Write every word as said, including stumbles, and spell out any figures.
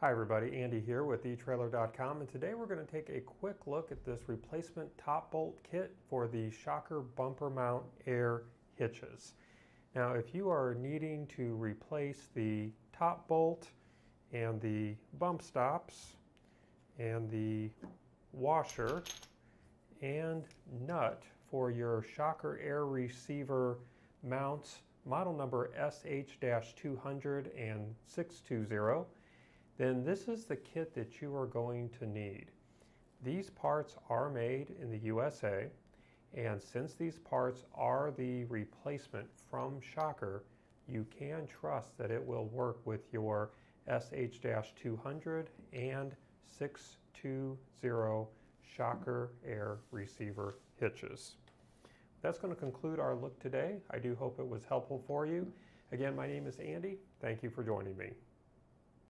Hi everybody, Andy here with e Trailer dot com, and today we're going to take a quick look at this replacement top bolt kit for the Shocker bumper mount air hitches. Now if you are needing to replace the top bolt and the bump stops and the washer and nut for your Shocker air receiver mounts model number S H two hundred and six two zero, then this is the kit that you are going to need. These parts are made in the U S A, and since these parts are the replacement from Shocker, you can trust that it will work with your S H two hundred and six two zero Shocker air receiver hitches. That's going to conclude our look today. I do hope it was helpful for you. Again, my name is Andy. Thank you for joining me.